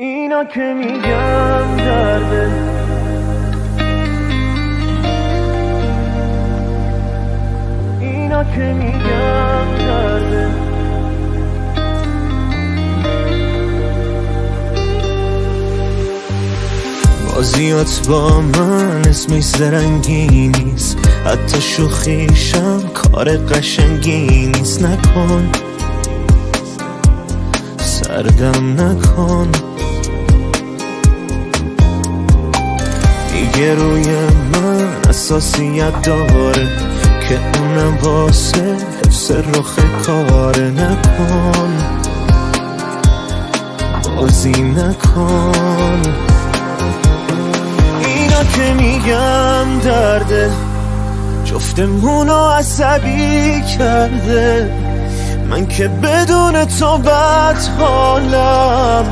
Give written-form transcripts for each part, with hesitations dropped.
اینا که میگم درده، اینا که میگم درده، بازیات با من اسمش زرنگی نیست، حتی شوخیشم کار قشنگی نیست. نکن سردم نکن، میگه روی من اساسیت داره که اونم واسه حفظ رخ کاره. نکن بازی نکن، اینا که میگم درده، جفتمونو عصبی کرده. من که بدون تو بد حالم،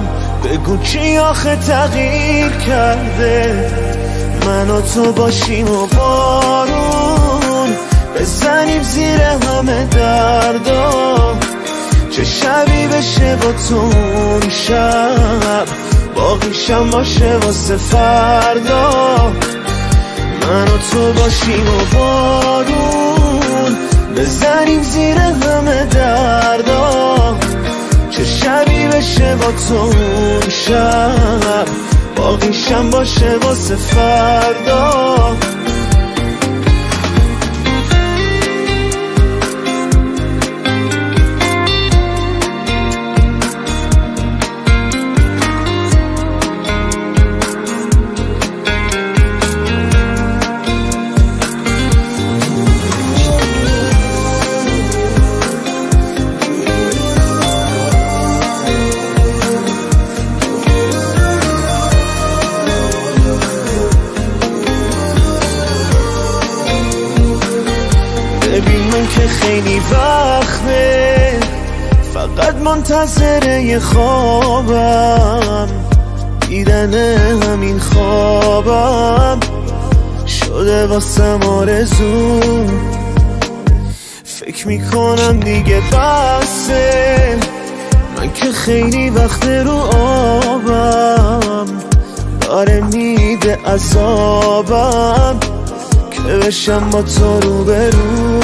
بگو چی آخه تغییر کرده. من و تو باشیم و بارون بزنیم زیر همه دردا، چه شبی بشه با تو اون شب، باقیشم باشه واسه فردا. من و تو باشیم و بارون بزنیم زیر همه دردا، چه شبی بشه با تو اون شب، باقیشم باشه واسه فردا. خیلی وقته فقط منتظر یه خوابم، دیدن همین خوابم شده واسم آرزو. فکر میکنم دیگه بسه، من که خیلی وقت رو آبم، داره میده عذابم که بشم با تو روبرو.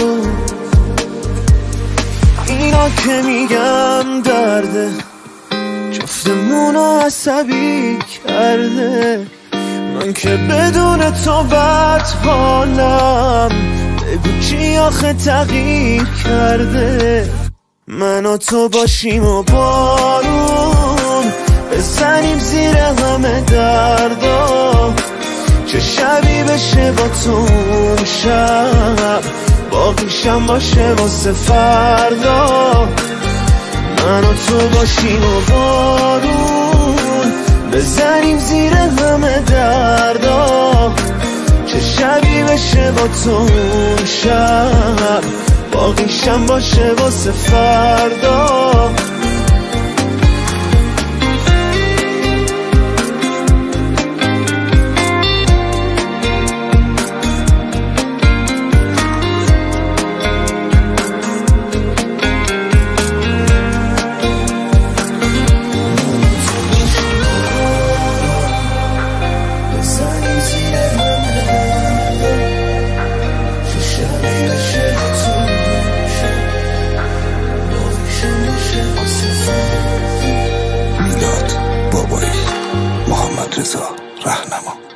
اینا که میگم درده، جفتمونو عصبی کرده. من که بدون تو بد حالم، بگو چی آخه تغییر کرده. من و تو باشیم و بارون بزنیم زیر همه دردا، چه شبی بشه با تو شب، باقیشم باشه واسه فردا. من و تو باشیم و بارون بزنیم زیر همه دردا، چه شبی بشه با تو شب، باقیشم باشه واسه فردا. رهنما